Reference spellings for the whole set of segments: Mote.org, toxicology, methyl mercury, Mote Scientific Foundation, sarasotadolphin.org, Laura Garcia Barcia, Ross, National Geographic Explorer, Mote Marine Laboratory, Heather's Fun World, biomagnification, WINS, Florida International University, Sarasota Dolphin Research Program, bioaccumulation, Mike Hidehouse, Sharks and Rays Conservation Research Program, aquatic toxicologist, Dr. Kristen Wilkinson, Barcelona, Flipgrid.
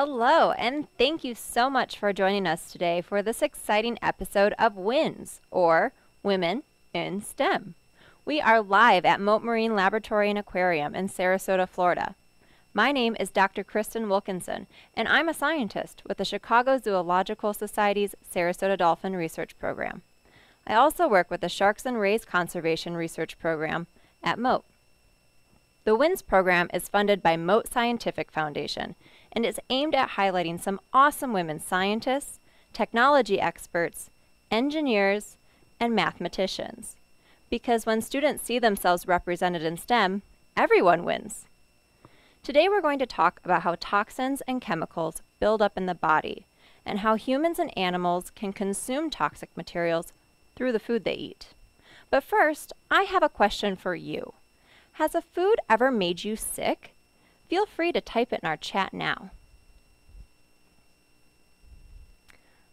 Hello, and thank you so much for joining us today for this exciting episode of WINS, or Women in STEM. We are live at Mote Marine Laboratory and Aquarium in Sarasota, Florida. My name is Dr. Kristen Wilkinson, and I'm a scientist with the Chicago Zoological Society's Sarasota Dolphin Research Program. I also work with the Sharks and Rays Conservation Research Program at Mote. The WINS program is funded by Mote Scientific Foundation, and is aimed at highlighting some awesome women scientists, technology experts, engineers, and mathematicians. Because when students see themselves represented in STEM, everyone wins. Today we're going to talk about how toxins and chemicals build up in the body, and how humans and animals can consume toxic materials through the food they eat. But first, I have a question for you. Has a food ever made you sick? Feel free to type it in our chat now.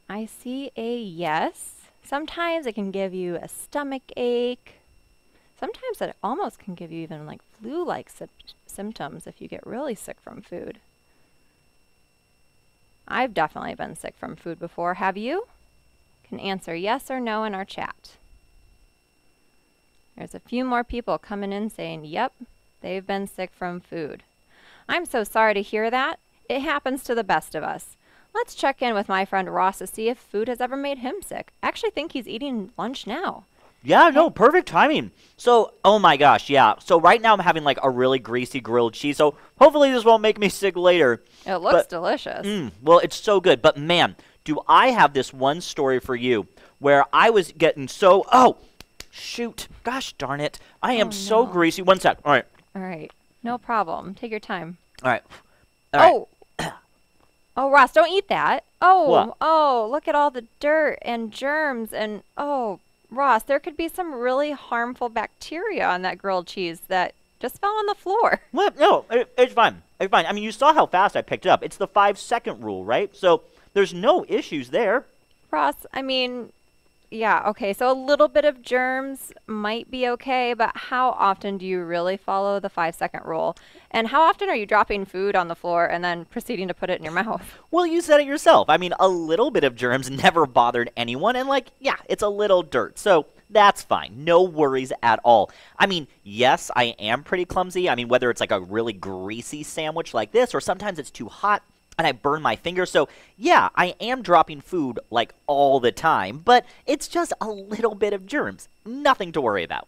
I see a yes. Sometimes it can give you a stomach ache. Sometimes it almost can give you even like flu-like symptoms if you get really sick from food. I've definitely been sick from food before. Have you? Can answer yes or no in our chat. There's a few more people coming in saying, yep, they've been sick from food. I'm so sorry to hear that. It happens to the best of us. Let's check in with my friend Ross to see if food has ever made him sick. I actually think he's eating lunch now. Yeah, no, perfect timing. So, oh my gosh, yeah. So right now I'm having like a really greasy grilled cheese, so hopefully this won't make me sick later. It looks delicious. Well, it's so good. But man, do I have this one story for you where I was getting so, oh, shoot, gosh darn it. I am so greasy. One sec. All right. All right. No problem. Take your time. All right. All right. Oh, Ross, don't eat that. Oh, what? Oh, look at all the dirt and germs and, oh, Ross, there could be some really harmful bacteria on that grilled cheese that just fell on the floor. What? No, it's fine. It's fine. I mean, you saw how fast I picked it up. It's the 5-second rule, right? So there's no issues there. Ross, I mean, yeah, okay, so a little bit of germs might be okay, but how often do you really follow the 5-second rule? And how often are you dropping food on the floor and then proceeding to put it in your mouth? Well, you said it yourself. I mean, a little bit of germs never bothered anyone, and like, yeah, it's a little dirt, so that's fine. No worries at all. I mean, yes, I am pretty clumsy. I mean, whether it's like a really greasy sandwich like this, or sometimes it's too hot and I burn my finger, so yeah, I am dropping food like all the time, but it's just a little bit of germs. Nothing to worry about.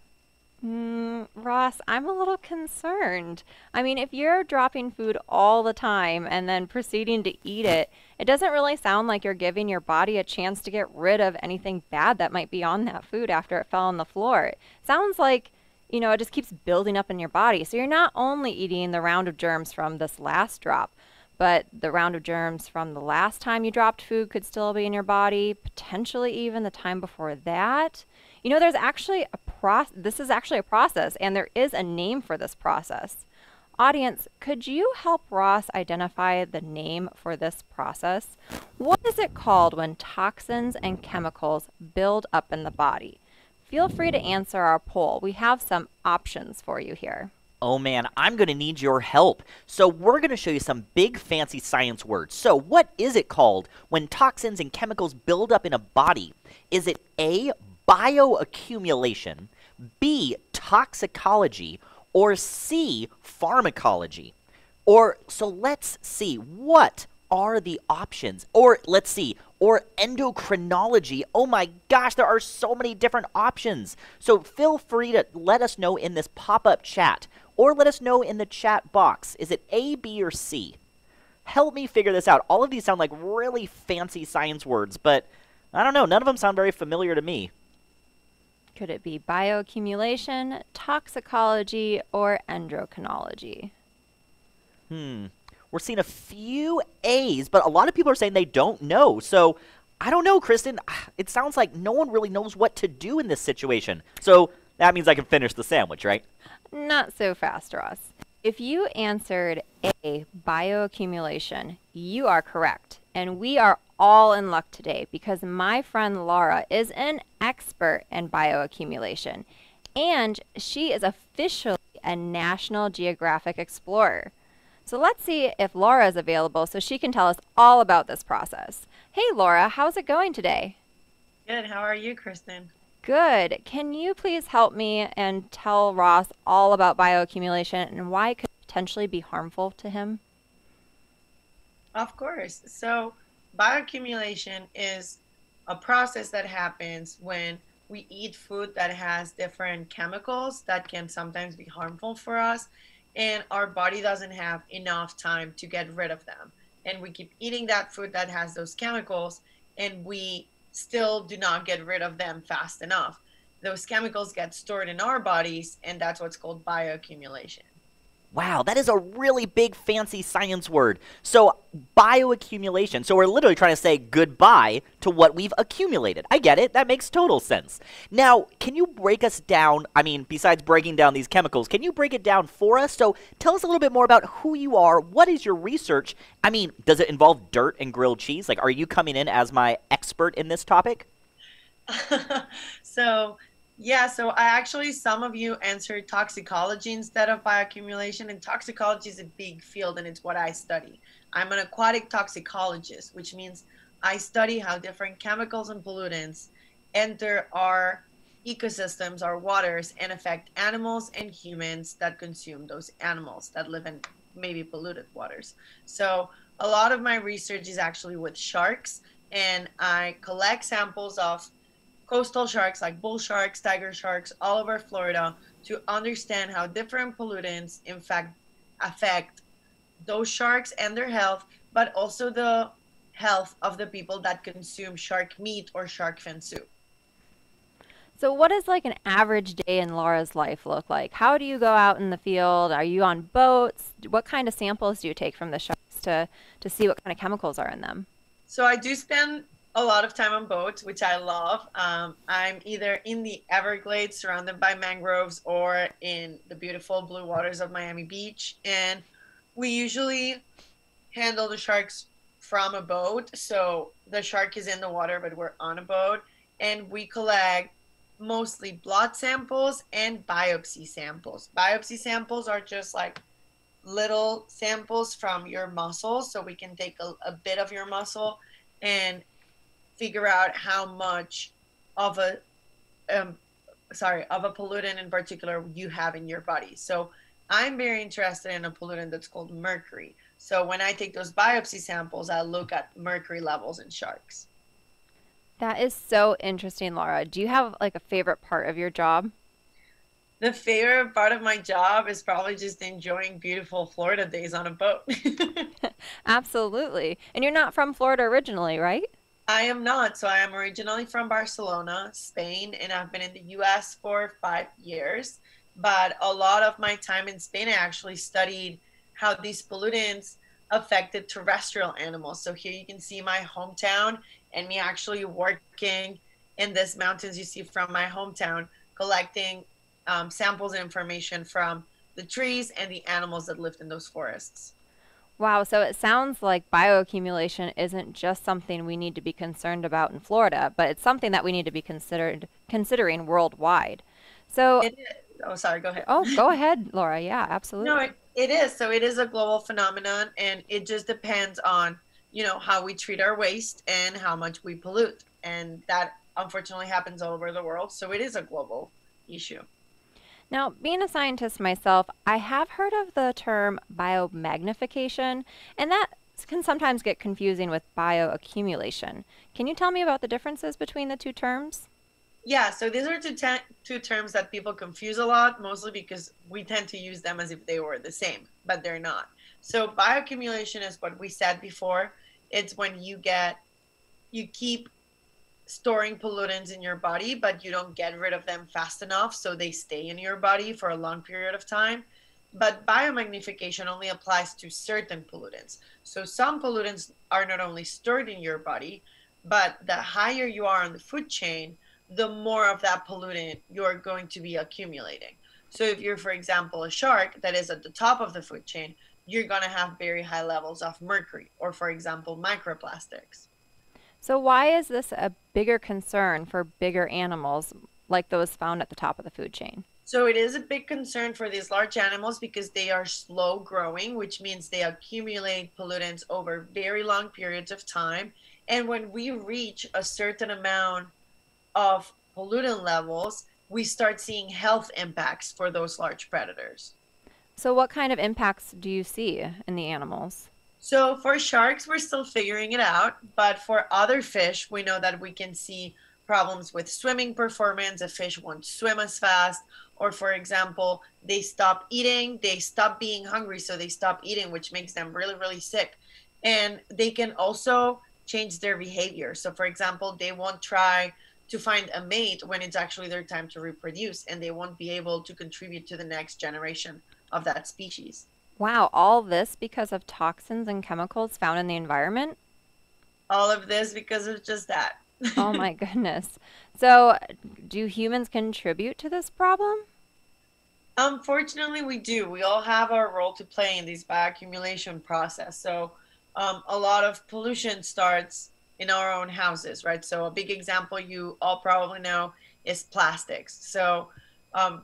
Ross, I'm a little concerned. I mean, if you're dropping food all the time and then proceeding to eat it, it doesn't really sound like you're giving your body a chance to get rid of anything bad that might be on that food after it fell on the floor. It sounds like, you know, it just keeps building up in your body. So you're not only eating the round of germs from this last drop, but the round of germs from the last time you dropped food could still be in your body, potentially even the time before that. You know, there's actually a process, and there is a name for this process. Audience, could you help Ross identify the name for this process? What is it called when toxins and chemicals build up in the body? Feel free to answer our poll. We have some options for you here. Oh man, I'm going to need your help. So we're going to show you some big fancy science words. So what is it called when toxins and chemicals build up in a body? Is it A, bioaccumulation, B, toxicology, or C, pharmacology? Or so let's see, what are the options? Or let's see, or endocrinology. Oh my gosh, there are so many different options. So feel free to let us know in this pop-up chat, or let us know in the chat box. Is it A, B, or C? Help me figure this out. All of these sound like really fancy science words, but I don't know, none of them sound very familiar to me. Could it be bioaccumulation, toxicology, or endocrinology? We're seeing a few A's, but a lot of people are saying they don't know. So I don't know, Kristen. It sounds like no one really knows what to do in this situation. So that means I can finish the sandwich, right? Not so fast, Ross. If you answered A, bioaccumulation, you are correct. And we are all in luck today because my friend Laura is an expert in bioaccumulation. And she is officially a National Geographic Explorer. So let's see if Laura is available so she can tell us all about this process. Hey Laura, how's it going today? Good, how are you, Kristen? Good. Can you please help me and tell Ross all about bioaccumulation and why it could potentially be harmful to him? Of course. So bioaccumulation is a process that happens when we eat food that has different chemicals that can sometimes be harmful for us, and our body doesn't have enough time to get rid of them. And we keep eating that food that has those chemicals, and we still do not get rid of them fast enough. Those chemicals get stored in our bodies, and that's what's called bioaccumulation. Wow, that is a really big fancy science word. So bioaccumulation. So we're literally trying to say goodbye to what we've accumulated. I get it. That makes total sense. Now, can you break us down? I mean, besides breaking down these chemicals, can you break it down for us? So tell us a little bit more about who you are. What is your research? I mean, does it involve dirt and grilled cheese? Like, are you coming in as my expert in this topic? So I actually, some of you answered toxicology instead of bioaccumulation, and toxicology is a big field and it's what I study. I'm an aquatic toxicologist, which means I study how different chemicals and pollutants enter our ecosystems, our waters, and affect animals and humans that consume those animals that live in maybe polluted waters. So a lot of my research is actually with sharks, and I collect samples of coastal sharks like bull sharks, tiger sharks, all over Florida to understand how different pollutants in fact affect those sharks and their health, but also the health of the people that consume shark meat or shark fin soup. So what does like an average day in Laura's life look like? How do you go out in the field? Are you on boats? What kind of samples do you take from the sharks to see what kind of chemicals are in them? So I do spend a lot of time on boats, which I love. I'm either in the Everglades surrounded by mangroves or in the beautiful blue waters of Miami Beach. And we usually handle the sharks from a boat. So the shark is in the water, but we're on a boat. And we collect mostly blood samples and biopsy samples. Biopsy samples are just like little samples from your muscles. So we can take a bit of your muscle and figure out how much of a pollutant in particular you have in your body. So I'm very interested in a pollutant that's called mercury. So when I take those biopsy samples, I look at mercury levels in sharks. That is so interesting, Laura. Do you have like a favorite part of your job? The favorite part of my job is probably just enjoying beautiful Florida days on a boat. Absolutely. And you're not from Florida originally, right? I am not. So I am originally from Barcelona, Spain, and I've been in the U.S. for 5 years. But a lot of my time in Spain, I actually studied how these pollutants affected terrestrial animals. So here you can see my hometown and me actually working in these mountains you see from my hometown, collecting samples and information from the trees and the animals that lived in those forests. Wow, so it sounds like bioaccumulation isn't just something we need to be concerned about in Florida, but it's something that we need to be considering worldwide. So, go ahead. Oh, go ahead, Laura. Yeah, absolutely. No, it is. So it is a global phenomenon, and it just depends on, you know, how we treat our waste and how much we pollute, and that unfortunately happens all over the world. So it is a global issue. Now, being a scientist myself, I have heard of the term biomagnification, and that can sometimes get confusing with bioaccumulation. Can you tell me about the differences between the two terms? Yeah, so these are two terms that people confuse a lot, mostly because we tend to use them as if they were the same, but they're not. So bioaccumulation is what we said before. It's when you keep storing pollutants in your body, but you don't get rid of them fast enough, so they stay in your body for a long period of time. But biomagnification only applies to certain pollutants. So some pollutants are not only stored in your body, but the higher you are on the food chain, the more of that pollutant you're going to be accumulating. So if you're, for example, a shark that is at the top of the food chain, you're going to have very high levels of mercury or, for example, microplastics. So why is this a bigger concern for bigger animals like those found at the top of the food chain? So it is a big concern for these large animals because they are slow growing, which means they accumulate pollutants over very long periods of time. And when we reach a certain amount of pollutant levels, we start seeing health impacts for those large predators. So what kind of impacts do you see in the animals? So for sharks, we're still figuring it out, but for other fish, we know that we can see problems with swimming performance. A fish won't swim as fast, or for example, they stop eating, they stop being hungry, so they stop eating, which makes them really, really sick. And they can also change their behavior. So for example, they won't try to find a mate when it's actually their time to reproduce, and they won't be able to contribute to the next generation of that species. Wow, all this because of toxins and chemicals found in the environment? All of this because of just that. Oh my goodness. So do humans contribute to this problem? Unfortunately, we do. We all have our role to play in this bioaccumulation process. So a lot of pollution starts in our own houses, right? So a big example you all probably know is plastics. So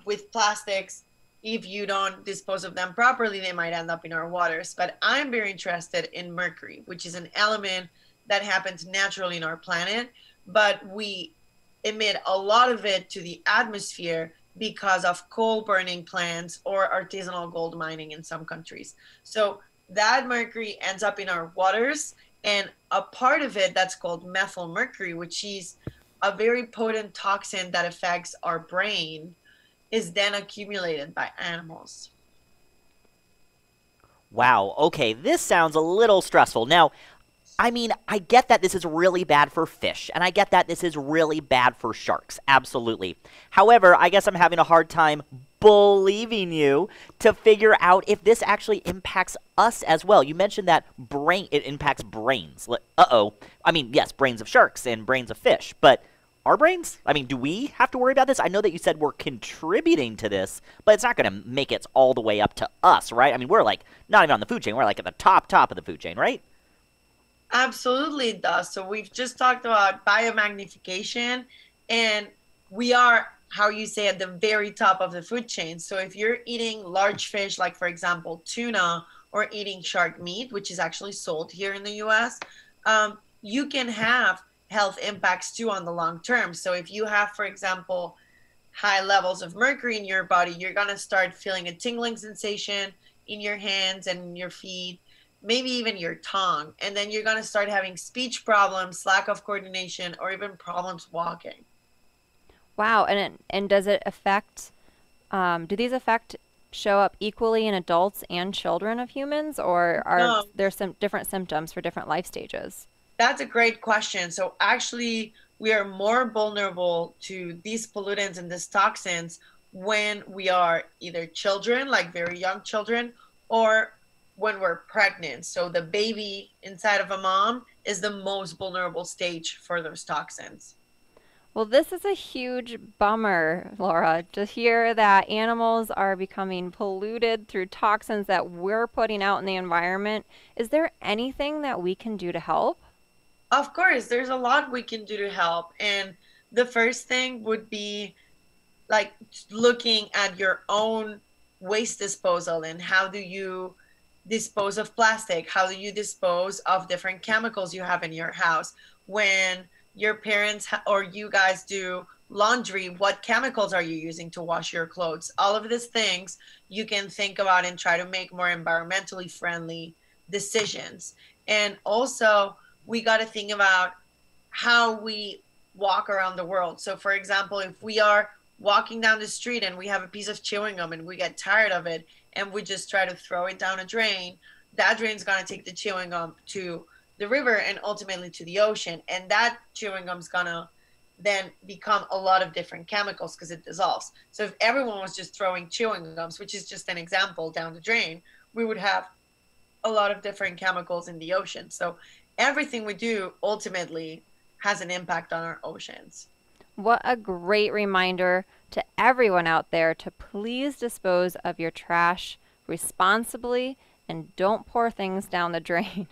with plastics, if you don't dispose of them properly, they might end up in our waters. But I'm very interested in mercury, which is an element that happens naturally in our planet, but we emit a lot of it to the atmosphere because of coal burning plants or artisanal gold mining in some countries. So that mercury ends up in our waters, and a part of it that's called methyl mercury, which is a very potent toxin that affects our brain, is then accumulated by animals. Wow, okay, this sounds a little stressful. Now, I mean, I get that this is really bad for fish, and I get that this is really bad for sharks, absolutely. However, I guess I'm having a hard time believing you to figure out if this actually impacts us as well. You mentioned that it impacts brains. Uh-oh. I mean, yes, brains of sharks and brains of fish, but our brains? I mean, do we have to worry about this? I know that you said we're contributing to this, but it's not going to make it all the way up to us, right? I mean, we're like not even on the food chain. We're like at the top of the food chain, right? Absolutely it does. So we've just talked about biomagnification, and we are, how you say, at the very top of the food chain. So if you're eating large fish, like for example, tuna, or eating shark meat, which is actually sold here in the US, you can have health impacts too on the long term. So if you have, for example, high levels of mercury in your body, you're gonna start feeling a tingling sensation in your hands and in your feet, maybe even your tongue. And then you're gonna start having speech problems, lack of coordination, or even problems walking. Wow, and does it affect, do these affect show up equally in adults and children of humans, or are there some different symptoms for different life stages? That's a great question. So actually, we are more vulnerable to these pollutants and these toxins when we are either children, like very young children, or when we're pregnant. So the baby inside of a mom is the most vulnerable stage for those toxins. Well, this is a huge bummer, Laura, to hear that animals are becoming polluted through toxins that we're putting out in the environment. Is there anything that we can do to help? Of course, there's a lot we can do to help. And the first thing would be like looking at your own waste disposal and how do you dispose of plastic? How do you dispose of different chemicals you have in your house? When your parents or you guys do laundry, what chemicals are you using to wash your clothes? All of these things you can think about and try to make more environmentally friendly decisions. And also we got to think about how we walk around the world. So for example, if we are walking down the street and we have a piece of chewing gum and we get tired of it and we just try to throw it down a drain, that drain's going to take the chewing gum to the river and ultimately to the ocean. And that chewing gum's gonna then become a lot of different chemicals because it dissolves. So if everyone was just throwing chewing gums, which is just an example, down the drain, we would have a lot of different chemicals in the ocean. So everything we do ultimately has an impact on our oceans. What a great reminder to everyone out there to please dispose of your trash responsibly and don't pour things down the drain.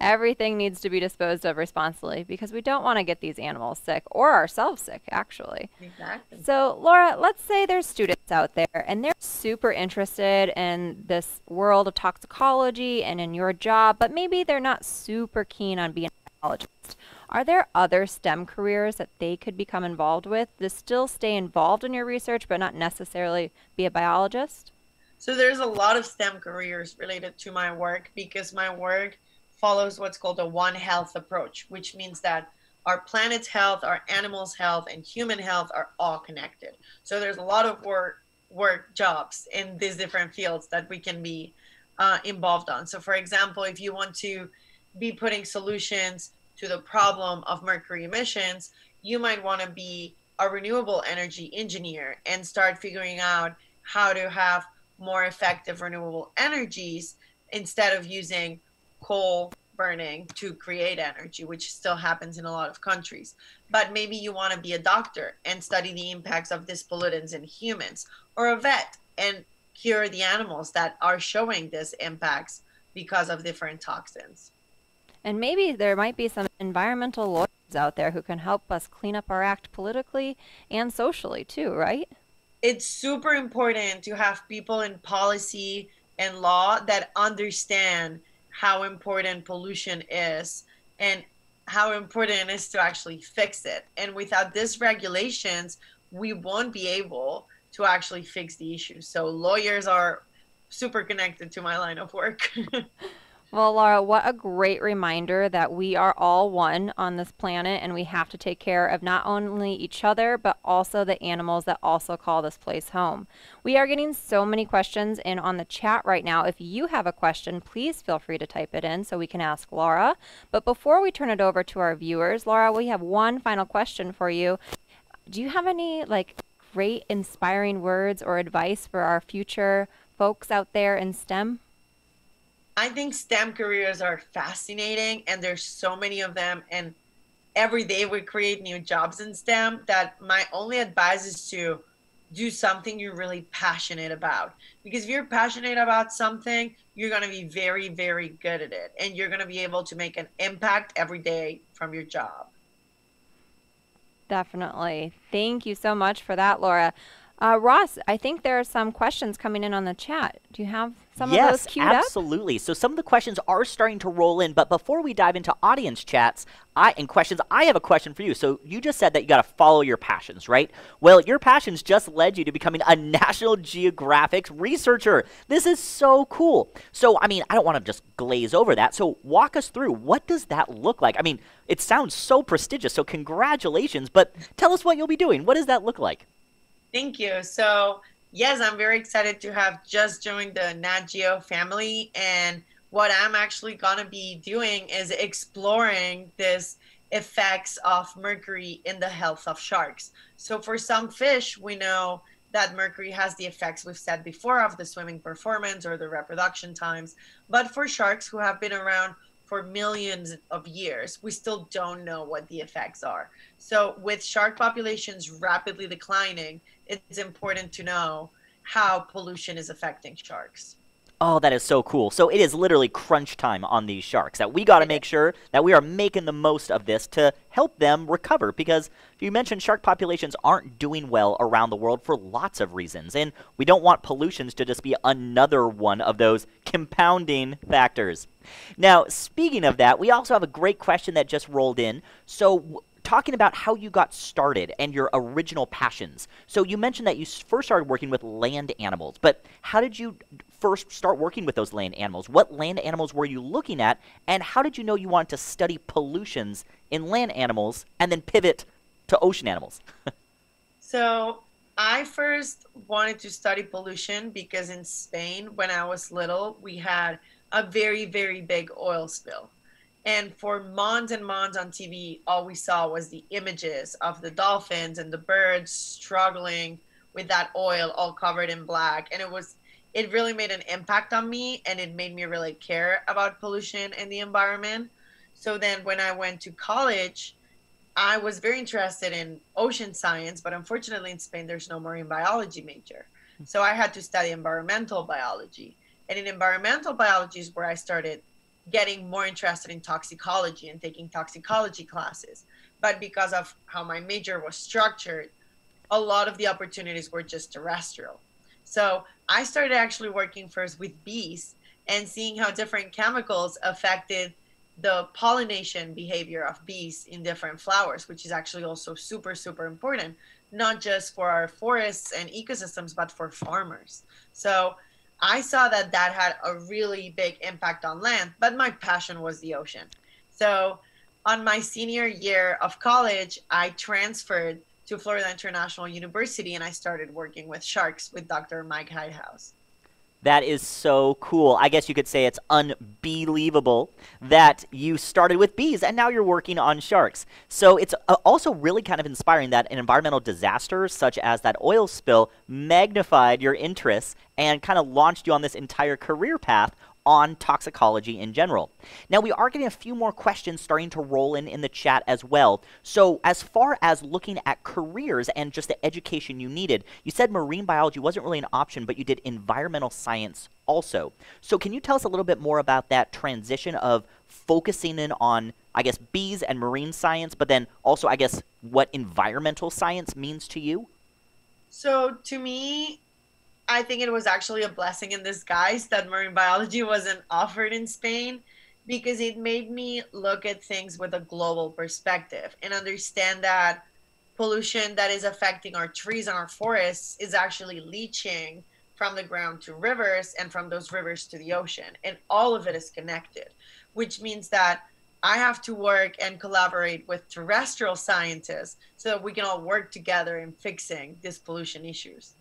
Everything needs to be disposed of responsibly because we don't want to get these animals sick or ourselves sick, actually. Exactly. So, Laura, let's say there's students out there and they're super interested in this world of toxicology and in your job, but maybe they're not super keen on being a biologist. Are there other STEM careers that they could become involved with to still stay involved in your research but not necessarily be a biologist? So there's a lot of STEM careers related to my work because my work follows what's called a One Health approach, which means that our planet's health, our animals' health, and human health are all connected. So there's a lot of work jobs in these different fields that we can be involved on. So for example, if you want to be putting solutions to the problem of mercury emissions, you might want to be a renewable energy engineer and start figuring out how to have more effective renewable energies instead of using coal burning to create energy, which still happens in a lot of countries. But maybe you want to be a doctor and study the impacts of these pollutants in humans, or a vet and cure the animals that are showing these impacts because of different toxins. And maybe there might be some environmental lawyers out there who can help us clean up our act politically and socially too, right? It's super important to have people in policy and law that understand how important pollution is and how important it is to actually fix it. And without these regulations, we won't be able to actually fix the issue. So lawyers are super connected to my line of work. Well, Laura, what a great reminder that we are all one on this planet and we have to take care of not only each other, but also the animals that also call this place home. We are getting so many questions in on the chat right now. If you have a question, please feel free to type it in so we can ask Laura. But before we turn it over to our viewers, Laura, we have one final question for you. Do you have any great inspiring words or advice for our future folks out there in STEM? I think STEM careers are fascinating and there's so many of them, and every day we create new jobs in STEM that my only advice is to do something you're really passionate about, because if you're passionate about something, you're going to be very, very good at it and you're going to be able to make an impact every day from your job. Definitely. Thank you so much for that, Laura. Ross, I think there are some questions coming in on the chat. Do you have some of those queued up? Yes, absolutely. So some of the questions are starting to roll in, but before we dive into audience chats and questions, I have a question for you. So you just said that you got to follow your passions, right? Well, your passions just led you to becoming a National Geographic researcher. This is so cool. So, I mean, I don't want to just glaze over that. So walk us through, what does that look like? I mean, it sounds so prestigious, so congratulations, but tell us what you'll be doing. What does that look like? Thank you. So yes, I'm very excited to have just joined the Nat Geo family. And what I'm actually going to be doing is exploring this effects of mercury in the health of sharks. So for some fish, we know that mercury has the effects we've said before of the swimming performance or the reproduction times. But for sharks who have been around for millions of years, we still don't know what the effects are. So with shark populations rapidly declining, it's important to know how pollution is affecting sharks. Oh, that is so cool. So it is literally crunch time on these sharks, that we got to make sure that we are making the most of this to help them recover, because you mentioned shark populations aren't doing well around the world for lots of reasons, and we don't want pollutions to just be another one of those compounding factors. Now, speaking of that, we also have a great question that just rolled in. So talking about how you got started and your original passions. So you mentioned that you first started working with land animals, but how did you first start working with those land animals? What land animals were you looking at, and how did you know you wanted to study pollutions in land animals and then pivot to ocean animals? So I first wanted to study pollution because in Spain, when I was little, we had a very, very big oil spill. And for months and months on TV, all we saw was the images of the dolphins and the birds struggling with that oil all covered in black. And it really made an impact on me, and it made me really care about pollution and the environment. So then when I went to college, I was very interested in ocean science, but unfortunately in Spain, there's no marine biology major. So I had to study environmental biology. And in environmental biology is where I started getting more interested in toxicology and taking toxicology classes. But because of how my major was structured, a lot of the opportunities were just terrestrial. So I started actually working first with bees and seeing how different chemicals affected the pollination behavior of bees in different flowers, which is actually also super, super important, not just for our forests and ecosystems, but for farmers. So I saw that that had a really big impact on land, but my passion was the ocean. So on my senior year of college, I transferred to Florida International University and I started working with sharks with Dr. Mike Hidehouse. That is so cool. I guess you could say it's unbelievable that you started with bees and now you're working on sharks. So it's also really kind of inspiring that an environmental disaster such as that oil spill magnified your interests and kind of launched you on this entire career path on toxicology in general. Now, we are getting a few more questions starting to roll in the chat as well. So as far as looking at careers and just the education you needed, you said marine biology wasn't really an option, but you did environmental science also. So can you tell us a little bit more about that transition of focusing in on, I guess, bees and marine science, but then also, I guess, what environmental science means to you? So to me, I think it was actually a blessing in disguise that marine biology wasn't offered in Spain, because it made me look at things with a global perspective and understand that pollution that is affecting our trees and our forests is actually leaching from the ground to rivers and from those rivers to the ocean. And all of it is connected, which means that I have to work and collaborate with terrestrial scientists so that we can all work together in fixing these pollution issues.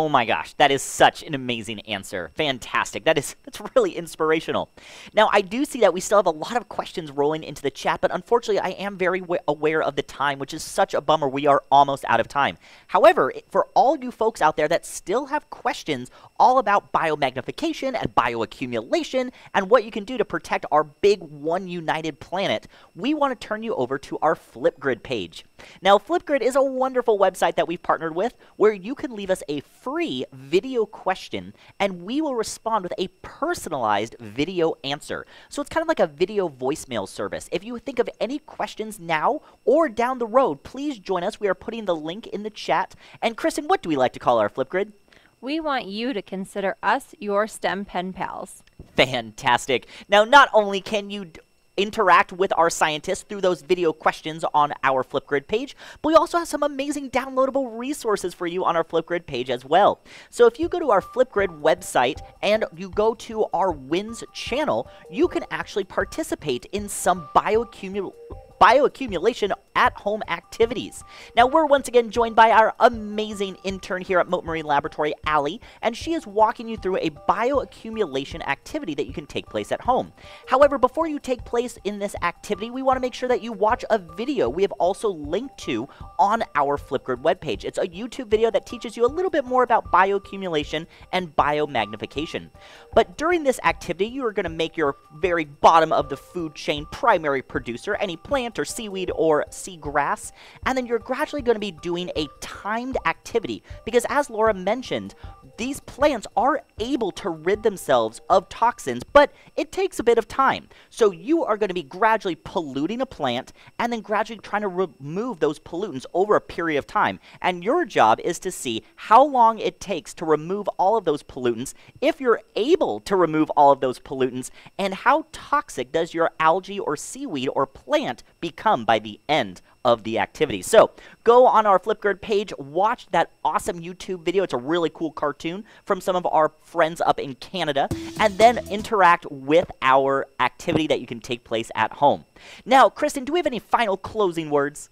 Oh my gosh, that is such an amazing answer. Fantastic. That's really inspirational. Now, I do see that we still have a lot of questions rolling into the chat, but unfortunately, I am very aware of the time, which is such a bummer. We are almost out of time. However, for all you folks out there that still have questions all about biomagnification and bioaccumulation and what you can do to protect our big one united planet, we want to turn you over to our Flipgrid page. Now, Flipgrid is a wonderful website that we've partnered with where you can leave us a free video question and we will respond with a personalized video answer. So it's kind of like a video voicemail service. If you think of any questions now or down the road, please join us. We are putting the link in the chat. And Kristen, what do we like to call our Flipgrid? We want you to consider us your STEM pen pals. Fantastic. Now, not only can you interact with our scientists through those video questions on our Flipgrid page, but we also have some amazing downloadable resources for you on our Flipgrid page as well. So if you go to our Flipgrid website and you go to our WINS channel, you can actually participate in some bioaccumulation at-home activities. Now, we're once again joined by our amazing intern here at Mote Marine Laboratory, Allie, and she is walking you through a bioaccumulation activity that you can take place at home. However, before you take place in this activity, we want to make sure that you watch a video we have also linked to on our Flipgrid webpage. It's a YouTube video that teaches you a little bit more about bioaccumulation and biomagnification. But during this activity, you are going to make your very bottom of the food chain primary producer, any plant or seaweed or seagrass, and then you're gradually going to be doing a timed activity, because as Laura mentioned, these plants are able to rid themselves of toxins, but it takes a bit of time. So you are going to be gradually polluting a plant and then gradually trying to remove those pollutants over a period of time, and your job is to see how long it takes to remove all of those pollutants, if you're able to remove all of those pollutants, and how toxic does your algae or seaweed or plant become by the end of the activity. So go on our Flipgrid page, watch that awesome YouTube video. It's a really cool cartoon from some of our friends up in Canada, and then interact with our activity that you can take place at home. Now, Kristen, do we have any final closing words?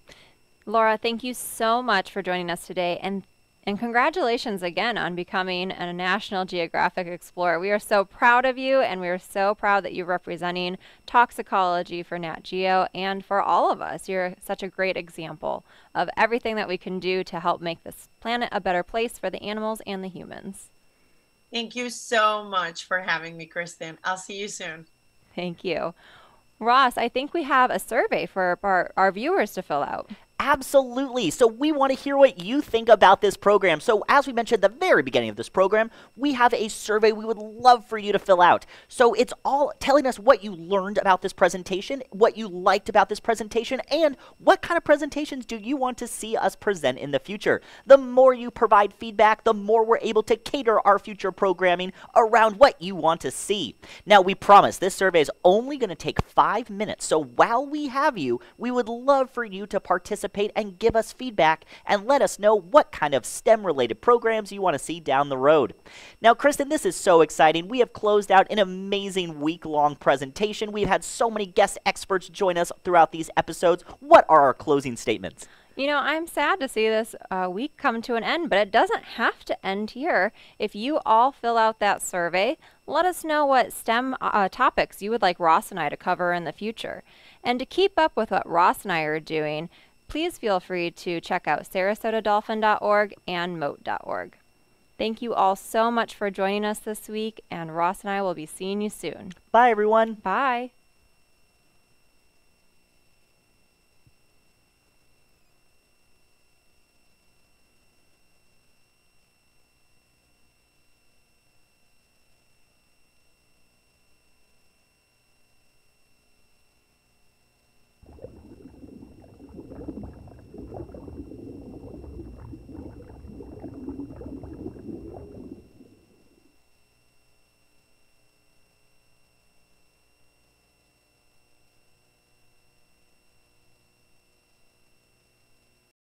Laura, thank you so much for joining us today, and congratulations again on becoming a National Geographic Explorer. We are so proud of you, and we are so proud that you're representing toxicology for Nat Geo and for all of us. You're such a great example of everything that we can do to help make this planet a better place for the animals and the humans. Thank you so much for having me, Kristen. I'll see you soon. Thank you. Ross, I think we have a survey for our viewers to fill out. Absolutely. So we want to hear what you think about this program. So as we mentioned at the very beginning of this program, we have a survey we would love for you to fill out. So it's all telling us what you learned about this presentation, what you liked about this presentation, and what kind of presentations do you want to see us present in the future. The more you provide feedback, the more we're able to cater our future programming around what you want to see. Now, we promise this survey is only going to take 5 minutes. So while we have you, we would love for you to participate and give us feedback and let us know what kind of STEM-related programs you want to see down the road. Now, Kristen, this is so exciting. We have closed out an amazing week-long presentation. We've had so many guest experts join us throughout these episodes. What are our closing statements? You know, I'm sad to see this week come to an end, but it doesn't have to end here. If you all fill out that survey, let us know what STEM topics you would like Ross and I to cover in the future. And to keep up with what Ross and I are doing, please feel free to check out sarasotadolphin.org and Mote.org. Thank you all so much for joining us this week, and Ross and I will be seeing you soon. Bye, everyone. Bye.